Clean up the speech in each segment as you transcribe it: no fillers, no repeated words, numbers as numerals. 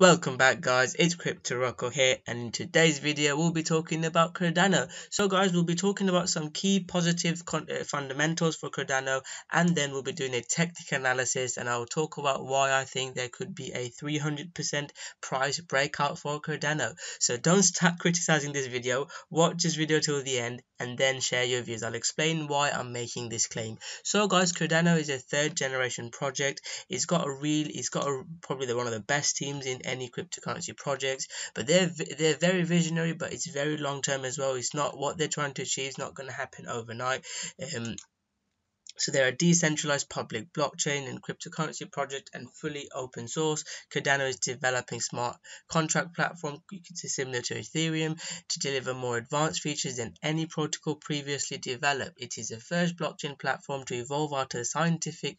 Welcome back guys, it's Crypto Rocco here, and in today's video we'll be talking about Cardano. So guys, we'll be talking about some key positive fundamentals for Cardano, and then we'll be doing a technical analysis, and I'll talk about why I think there could be a 300% price breakout for Cardano. So don't start criticizing this video, watch this video till the end and then share your views. I'll explain why I'm making this claim. So guys, Cardano is a third generation project. It's got probably one of the best teams in any cryptocurrency projects, but they're very visionary, but it's very long term as well. It's not what they're trying to achieve, it's not going to happen overnight. So they're a decentralized public blockchain and cryptocurrency project and fully open source. Cardano is developing smart contract platform, similar to Ethereum, to deliver more advanced features than any protocol previously developed. It is the first blockchain platform to evolve out of scientific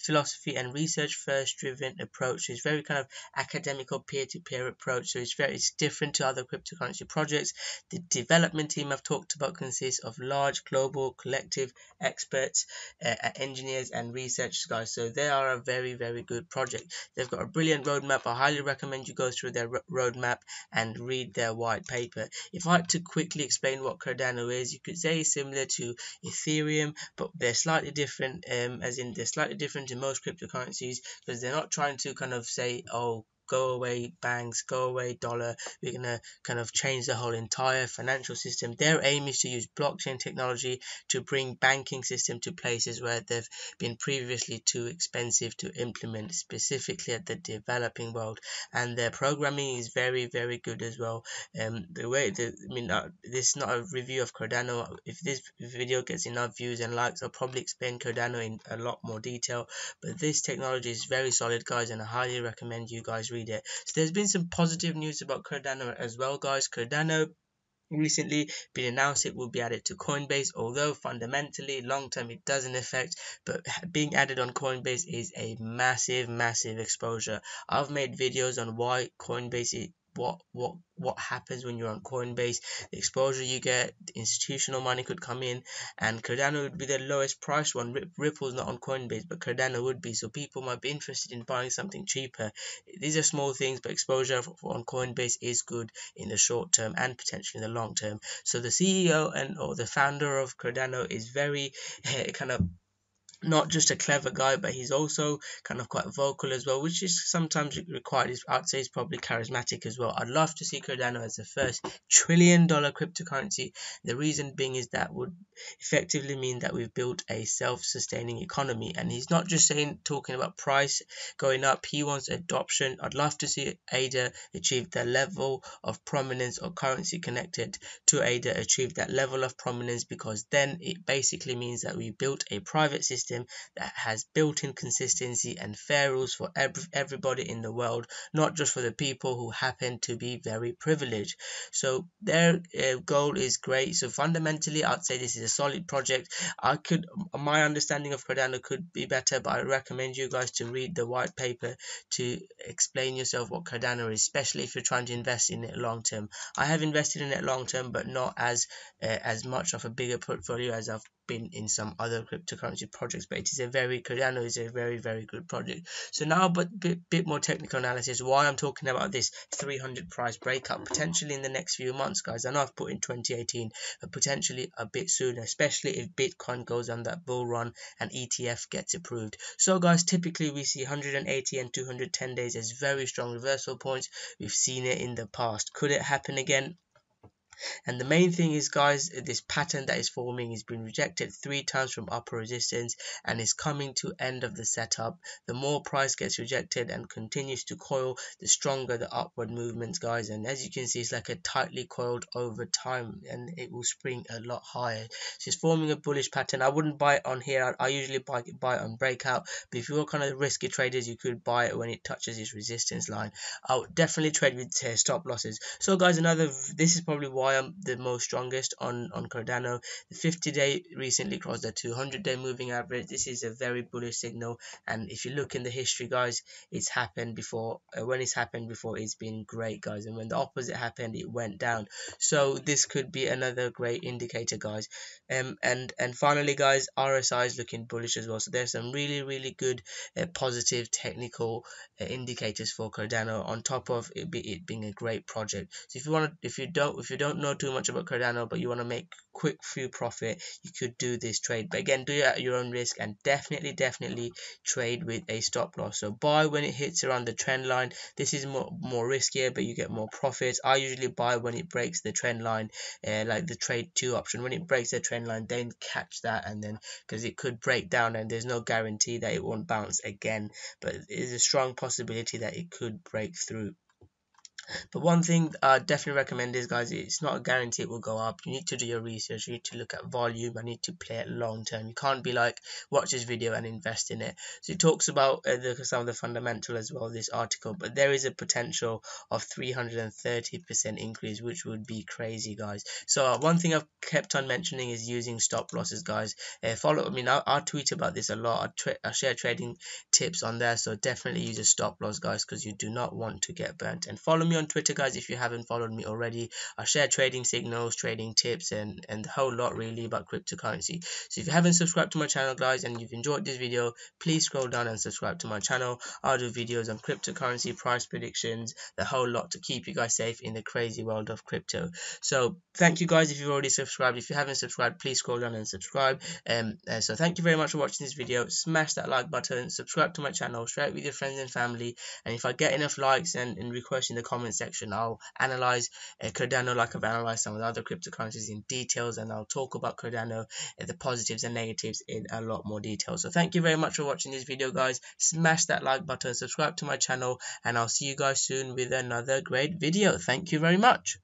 philosophy and research-first driven approach. So it's very kind of academic or peer-to-peer approach. So it's different to other cryptocurrency projects. The development team I've talked about consists of large global collective experts, engineers and research guys. So they are a very, very good project. They've got a brilliant roadmap. I highly recommend you go through their roadmap and read their white paper. If I had to quickly explain what Cardano is, you could say it's similar to Ethereum, but they're slightly different, as in they're slightly different to most cryptocurrencies, because they're not trying to kind of say, oh, go away banks, go away dollar, we're going to kind of change the whole entire financial system. Their aim is to use blockchain technology to bring banking system to places where they've been previously too expensive to implement, specifically at the developing world. And their programming is very, very good as well. The way that, this is not a review of Cardano. If this video gets enough views and likes, I'll probably explain Cardano in a lot more detail, but this technology is very solid guys, and I highly recommend you guys read it. So there's been some positive news about Cardano as well guys. Cardano recently been announced it will be added to Coinbase, although fundamentally long term it doesn't affect, but being added on Coinbase is a massive exposure. I've made videos on why Coinbase is what happens when you're on Coinbase, the exposure you get, institutional money could come in, and Cardano would be the lowest priced one. Ripple's not on Coinbase, but Cardano would be, so people might be interested in buying something cheaper. These are small things, but exposure on Coinbase is good in the short term and potentially in the long term. So the CEO or the founder of Cardano is very kind of not just a clever guy, but he's also kind of quite vocal as well, which is sometimes required. I'd say he's probably charismatic as well. I'd love to see Cardano as the first $1 trillion cryptocurrency. The reason being is that would effectively mean that we've built a self-sustaining economy. And he's not just talking about price going up. He wants adoption. I'd love to see ADA achieve the level of prominence, or currency connected to ADA achieve that level of prominence, because then it basically means that we built a private system that has built-in consistency and fair rules for everybody in the world, not just for the people who happen to be very privileged. So their goal is great. So fundamentally, I'd say this is a solid project. My understanding of Cardano could be better, but I recommend you guys to read the white paper to explain yourself what Cardano is, especially if you're trying to invest in it long term. I have invested in it long term, but not as much of a bigger portfolio as I've been in some other cryptocurrency projects, but Cardano is a very, very good project. So now a bit more technical analysis, why I'm talking about this 300 price breakup potentially in the next few months guys. I know I've put in 2018, but potentially a bit sooner, especially if Bitcoin goes on that bull run and ETF gets approved. So guys, typically we see 180 and 210 days as very strong reversal points. We've seen it in the past. Could it happen again? And the main thing is guys, this pattern that is forming has been rejected 3 times from upper resistance and is coming to end of the setup. The more price gets rejected and continues to coil, the stronger the upward movements guys. And as you can see, it's like a tightly coiled over time, and it will spring a lot higher. So it's forming a bullish pattern. I wouldn't buy it on here. I usually buy it on breakout, but if you're kind of risky traders, you could buy it when it touches this resistance line. I would definitely trade with stop losses. So guys, this is probably why why I'm the most strongest on Cardano. The 50-day recently crossed the 200-day moving average. This is a very bullish signal, and if you look in the history, guys, it's happened before. When it's happened before, it's been great, guys, and when the opposite happened, it went down. So this could be another great indicator, guys. And finally, guys, RSI is looking bullish as well. So there's some really good positive technical indicators for Cardano on top of it being a great project. So if you want to, if you don't know too much about Cardano but you want to make quick few profit, you could do this trade. But again, do it at your own risk, and definitely trade with a stop loss. So buy when it hits around the trend line. This is more riskier, but you get more profits. I usually buy when it breaks the trend line, like the trade 2 option. When it breaks the trend line, then catch that, and then because it could break down and there's no guarantee that it won't bounce again, but it is a strong possibility that it could break through. But one thing I definitely recommend is, guys, it's not a guarantee it will go up. You need to do your research. You need to look at volume. I need to play it long term. You can't be like, watch this video and invest in it. So it talks about some of the fundamental as well, this article. But there is a potential of 330% increase, which would be crazy, guys. So one thing I've kept on mentioning is using stop losses, guys. Follow. I mean, I tweet about this a lot. I share trading tips on there. So definitely use a stop loss, guys, because you do not want to get burnt. And follow me on Twitter, guys, if you haven't followed me already. I share trading signals, trading tips, and the whole lot really about cryptocurrency. So if you haven't subscribed to my channel, guys, and you've enjoyed this video, please scroll down and subscribe to my channel. I'll do videos on cryptocurrency, price predictions, the whole lot, to keep you guys safe in the crazy world of crypto. So thank you, guys, if you've already subscribed. If you haven't subscribed, please scroll down and subscribe. So thank you very much for watching this video. Smash that like button, subscribe to my channel, share it with your friends and family, and if I get enough likes and requests in the comment section, I'll analyze Cardano like I've analyzed some of the other cryptocurrencies in details, and I'll talk about Cardano, the positives and negatives, in a lot more detail. So thank you very much for watching this video, guys. Smash that like button, subscribe to my channel, and I'll see you guys soon with another great video. Thank you very much.